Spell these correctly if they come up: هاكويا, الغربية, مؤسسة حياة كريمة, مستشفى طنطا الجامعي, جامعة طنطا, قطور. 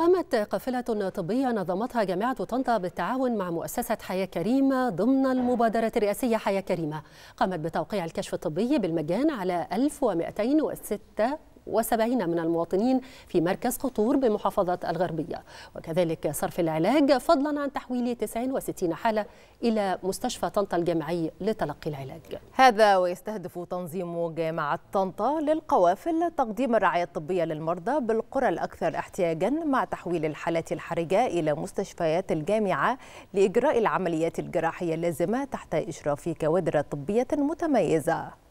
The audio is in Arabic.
قامت قافلة طبية نظمتها جامعة طنطا بالتعاون مع مؤسسة حياة كريمة ضمن المبادرة الرئاسية حياة كريمة، قامت بتوقيع الكشف الطبي بالمجان على 1276 من المواطنين في مركز قطور بمحافظة الغربية، وكذلك صرف العلاج، فضلا عن تحويل 69 حالة إلى مستشفى طنطا الجامعي لتلقي العلاج. هذا ويستهدف تنظيم جامعة طنطا للقوافل تقديم الرعاية الطبية للمرضى بالقرى الأكثر احتياجا، مع تحويل الحالات الحرجة إلى مستشفيات الجامعة لإجراء العمليات الجراحية اللازمة تحت إشراف كوادر طبية متميزة.